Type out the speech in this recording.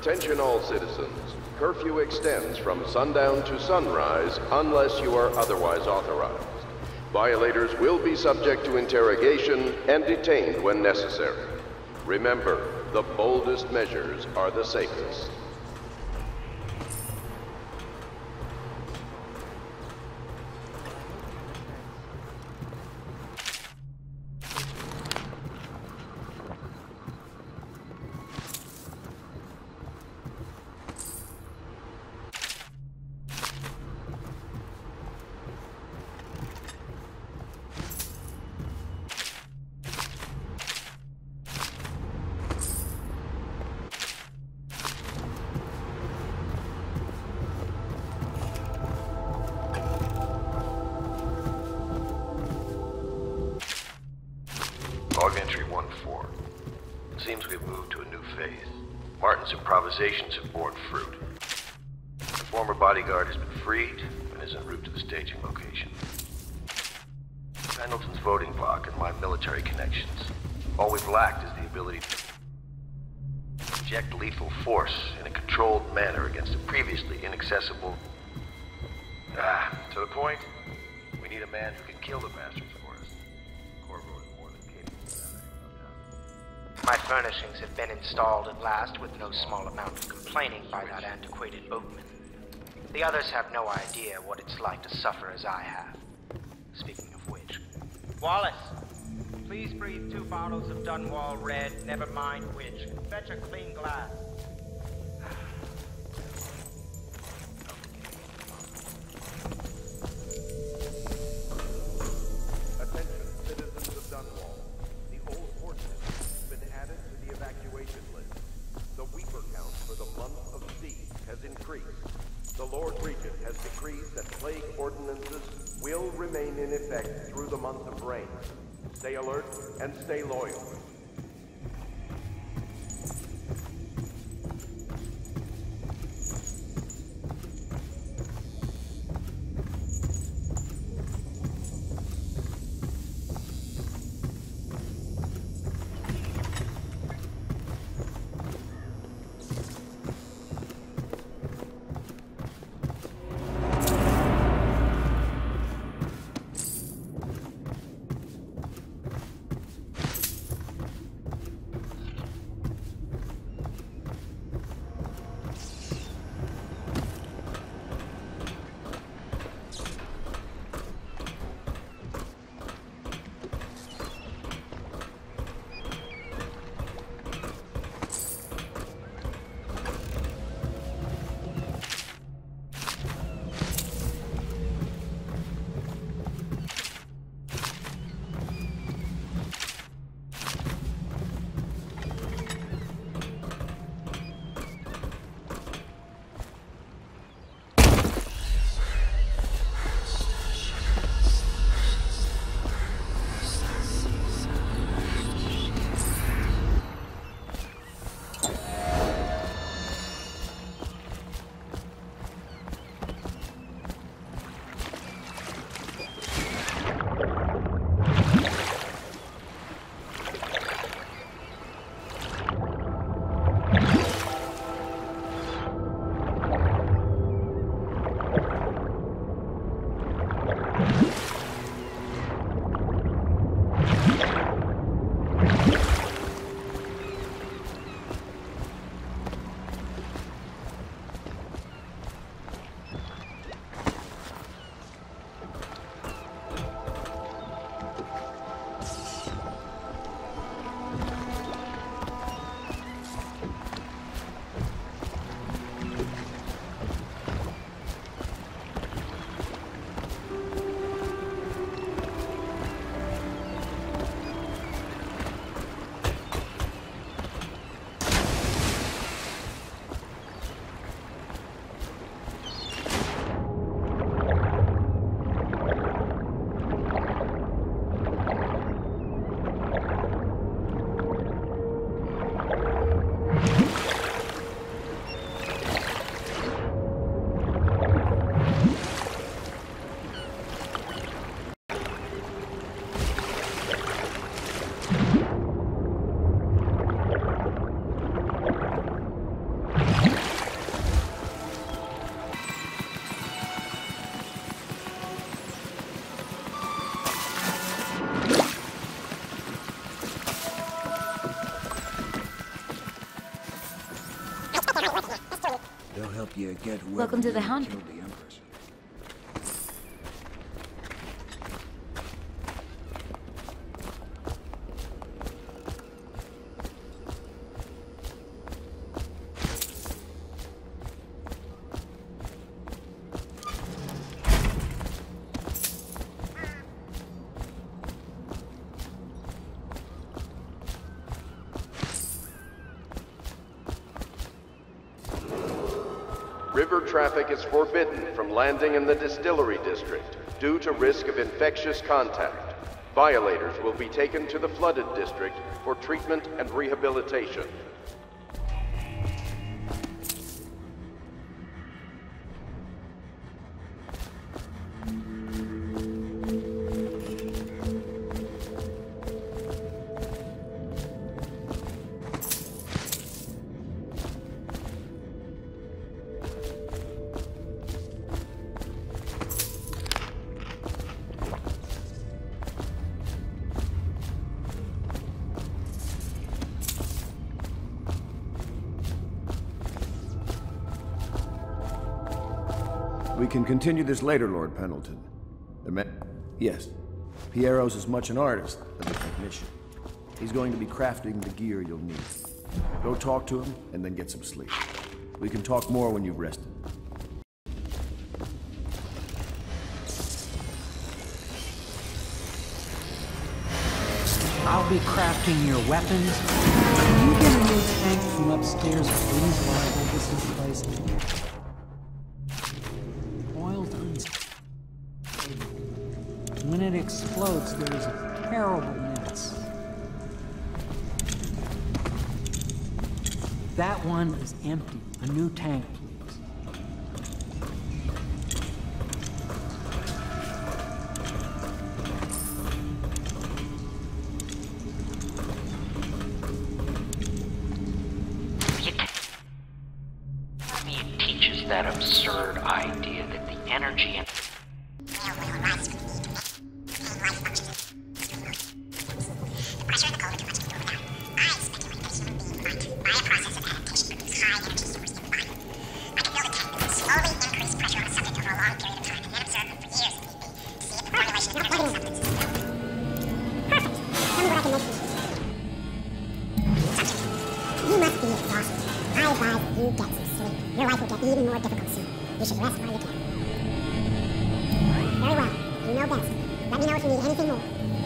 Attention all citizens. Curfew extends from sundown to sunrise unless you are otherwise authorized. Violators will be subject to interrogation and detained when necessary. Remember, the boldest measures are the safest. Have borne fruit. The former bodyguard has been freed and is en route to the staging location. Pendleton's voting bloc and my military connections. All we've lacked is the ability to inject lethal force in a controlled manner against a previously inaccessible... To the point, we need a man who can kill the bastards for us. Corvo is more than capable of that. My furnishings have been installed at last with no small amount of complaining by that antiquated boatman. The others have no idea what it's like to suffer as I have. Speaking of which... Wallace! Please breathe 2 bottles of Dunwall Red, never mind which. Fetch a clean glass. Stay alert and stay loyal. They'll help you get away. Welcome to the Hound Pits. River traffic is forbidden from landing in the distillery district due to risk of infectious contact. Violators will be taken to the flooded district for treatment and rehabilitation. We can continue this later, Lord Pendleton. Yes. Piero's as much an artist as a technician. He's going to be crafting the gear you'll need. Go talk to him, and then get some sleep. We can talk more when you've rested. I'll be crafting your weapons. Can you get a new tank from upstairs, please, while I hold this in place? When it explodes, there is a terrible mess. That one is empty. A new tank, please. It teaches that absurd idea that the energy and you should rest while you can. Very well. You know best. Let me know if you need anything more.